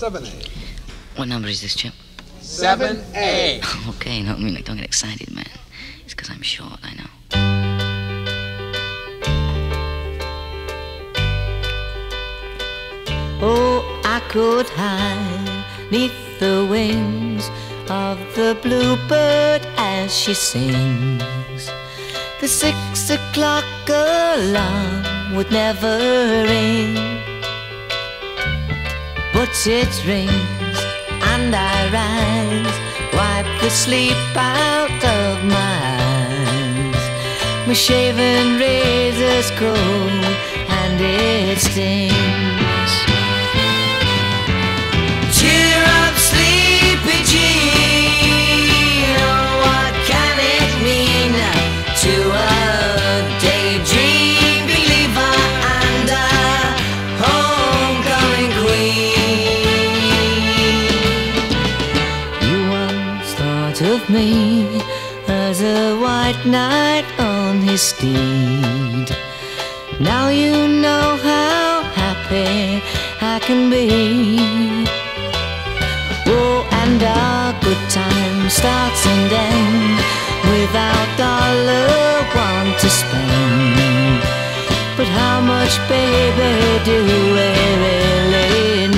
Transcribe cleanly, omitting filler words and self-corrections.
7A. What number is this, Chip? 7A. Okay, no, I mean, like, don't get excited, man. It's because I'm short, I know. Oh, I could hide 'neath the wings of the bluebird as she sings. The 6 o'clock alarm would never ring, but it rings and I rise, wipe the sleep out of my eyes. My shaven razor's cold and it stings. Cheer up, sleepy Jean, oh what can it mean to us? Of me as a white knight on his steed. Now you know how happy I can be. Oh, and our good time starts and ends without dollar one to spend. But how much, baby, do we really need?